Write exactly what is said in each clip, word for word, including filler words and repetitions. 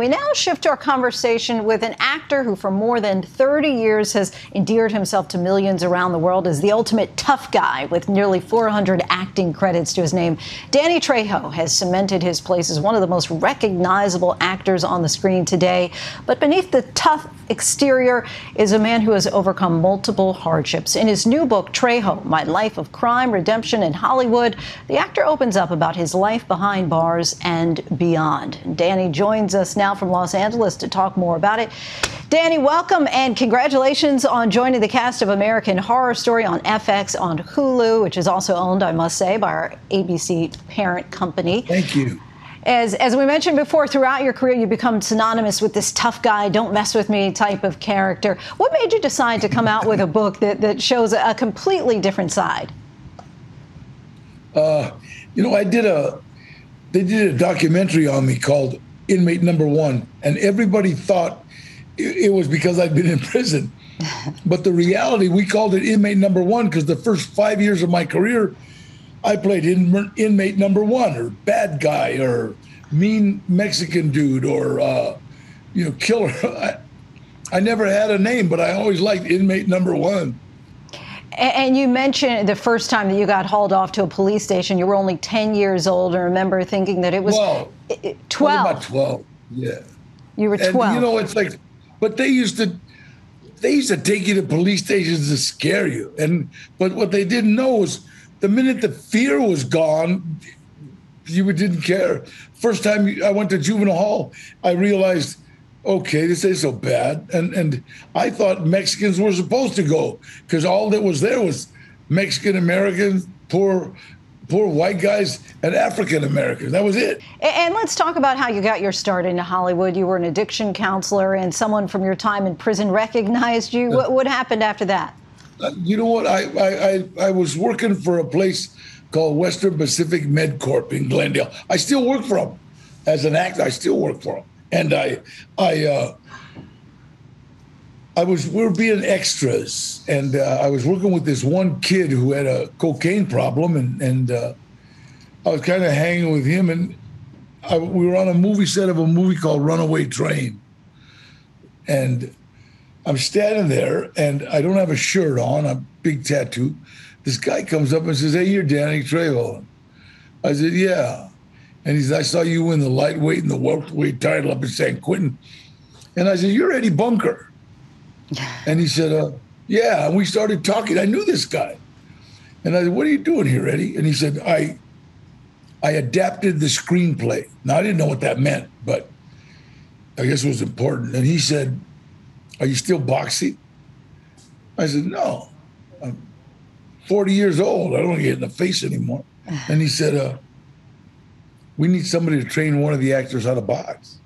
We now shift our conversation with an actor who for more than thirty years has endeared himself to millions around the world as the ultimate tough guy with nearly four hundred acting credits to his name. Danny Trejo has cemented his place as one of the most recognizable actors on the screen today. But beneath the tough exterior is a man who has overcome multiple hardships. In his new book, Trejo: My Life of Crime, Redemption, and Hollywood, the actor opens up about his life behind bars and beyond. Danny joins us now from Los Angeles to talk more about it. Danny, welcome and congratulations on joining the cast of American Horror Story on F X, on Hulu, which is also owned, I must say, by our A B C parent company. Thank you. As, as we mentioned before, throughout your career, you become synonymous with this tough guy, don't mess with me type of character. What made you decide to come out with a book that, that shows a completely different side? Uh, you know, I did a, they did a documentary on me called Inmate Number One, and everybody thought it, it was because I'd been in prison. But the reality, we called it Inmate Number One because the first five years of my career, I played in, inmate number one, or bad guy, or mean Mexican dude, or uh, you know, killer. I, I never had a name, but I always liked Inmate Number One. And you mentioned the first time that you got hauled off to a police station, you were only ten years old. I remember thinking that it was twelve. About twelve, yeah. You were and, twelve. You know, it's like, but they used to, they used to take you to police stations to scare you. And but what they didn't know was, the minute the fear was gone, you didn't care. First time I went to juvenile hall, I realized, okay, this ain't so bad. And and I thought Mexicans were supposed to go because all that was there was Mexican Americans, poor, poor white guys, and African Americans. That was it. And let's talk about how you got your start into Hollywood. You were an addiction counselor, and someone from your time in prison recognized you. What, what happened after that? You know what? I, I I I was working for a place called Western Pacific Med Corp in Glendale. I still work for them as an actor. I still work for them, and I I uh, I was we were being extras, and uh, I was working with this one kid who had a cocaine problem, and and uh, I was kind of hanging with him, and I, we were on a movie set of a movie called Runaway Train, and I'm standing there, and I don't have a shirt on, a big tattoo. This guy comes up and says, hey, you're Danny Trejo. I said, yeah. And he said, I saw you win the lightweight and the welterweight title up in San Quentin. And I said, you're Eddie Bunker. And he said, uh, yeah. And we started talking. I knew this guy. And I said, what are you doing here, Eddie? And he said, I, I adapted the screenplay. Now, I didn't know what that meant, but I guess it was important. And he said, are you still boxing? I said, no, I'm forty years old. I don't want to get in the face anymore. And he said, uh, we need somebody to train one of the actors how to box.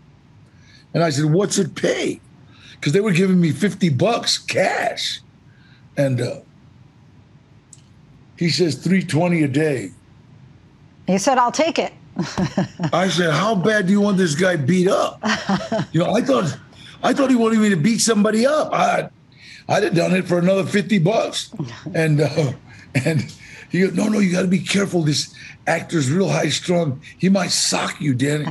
And I said, what's it pay? Because they were giving me fifty bucks cash. And uh, he says, three twenty a day. He said, I'll take it. I said, how bad do you want this guy beat up? You know, I thought, I thought he wanted me to beat somebody up. I, I'd have done it for another fifty bucks. And uh, and he goes, no, no, you got to be careful. This actor's real high strung. He might sock you, Danny.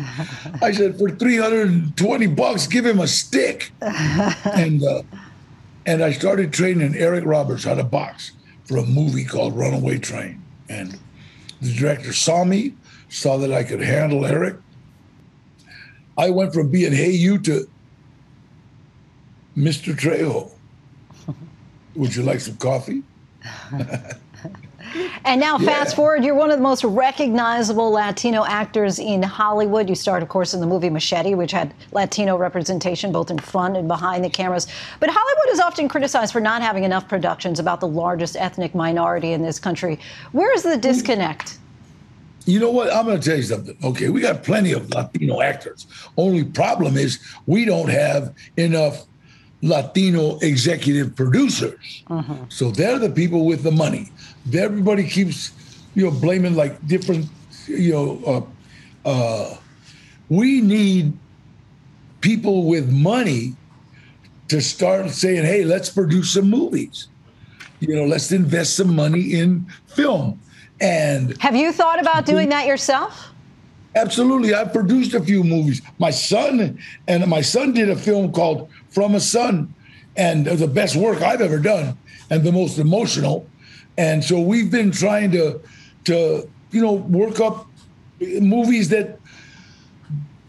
I said, for three hundred twenty bucks, give him a stick. And uh, and I started training Eric Roberts how to box for a movie called Runaway Train. And the director saw me, saw that I could handle Eric. I went from being Hey You to Mister Trejo, would you like some coffee? And now yeah. Fast forward, you're one of the most recognizable Latino actors in Hollywood. You starred, of course, in the movie Machete, which had Latino representation both in front and behind the cameras. But Hollywood is often criticized for not having enough productions about the largest ethnic minority in this country. Where is the disconnect? You know what? I'm going to tell you something. Okay, we got plenty of Latino actors. Only problem is we don't have enough Latino executive producers. Uh-huh. So they're the people with the money. Everybody keeps, you know, blaming like different, you know, uh, uh, we need people with money to start saying, hey, let's produce some movies. You know, let's invest some money in film. And have you thought about doing that yourself? Absolutely. I've produced a few movies. My son and my son did a film called From a Son, and the best work I've ever done and the most emotional. And so we've been trying to, to you know, work up movies that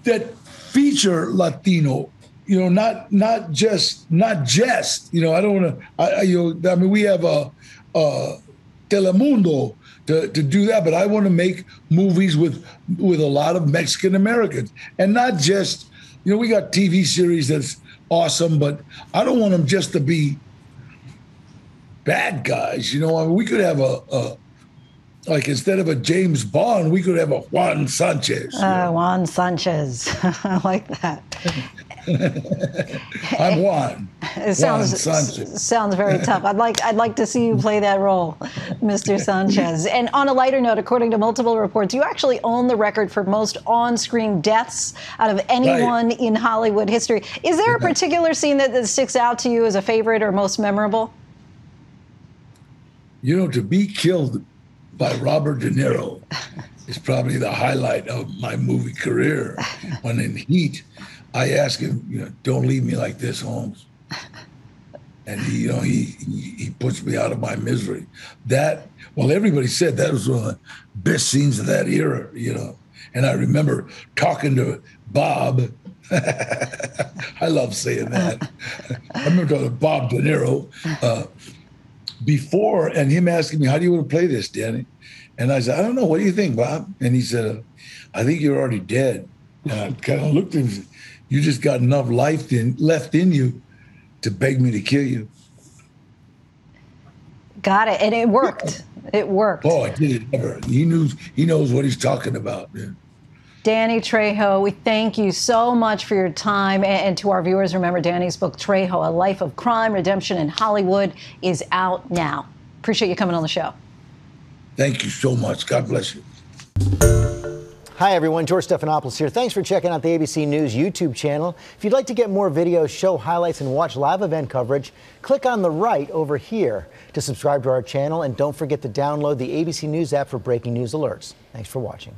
that feature Latino, you know, not not just not just, you know, I don't want to, I, you know, I mean, we have a, a Telemundo to, to do that, but I want to make movies with with a lot of Mexican Americans and not just, you know, we got T V series that's awesome, but I don't want them just to be bad guys. You know, I mean, we could have a, a like instead of a James Bond, we could have a Juan Sanchez. Uh, yeah. Juan Sanchez. I like that. I'm Juan. It sounds Juan Sanchez. Sounds very tough. I'd like I'd like to see you play that role, Mister Sanchez. And on a lighter note, according to multiple reports, you actually own the record for most on-screen deaths out of anyone right. in Hollywood history. Is there a particular scene that, that sticks out to you as a favorite or most memorable? You know, to be killed by Robert De Niro is probably the highlight of my movie career. When in Heat, I asked him, you know, don't leave me like this, Holmes. And he, you know, he, he he puts me out of my misery. That, well, everybody said that was one of the best scenes of that era, you know. And I remember talking to Bob. I love saying that. I remember talking to Bob De Niro. Uh, before, and him asking me, how do you want to play this, Danny? And I said, I don't know. What do you think, Bob? And he said, I think you're already dead. And I kind of looked at him and said, you just got enough life in, left in you to beg me to kill you. Got it. And it worked. It worked. Oh, it did. Never. He, knew, he knows what he's talking about, man. Danny Trejo, we thank you so much for your time. And to our viewers, remember Danny's book, Trejo, A Life of Crime, Redemption, and Hollywood, is out now. Appreciate you coming on the show. Thank you so much. God bless you. Hi, everyone. George Stephanopoulos here. Thanks for checking out the A B C News YouTube channel. If you'd like to get more videos, show highlights, and watch live event coverage, click on the right over here to subscribe to our channel. And don't forget to download the A B C News app for breaking news alerts. Thanks for watching.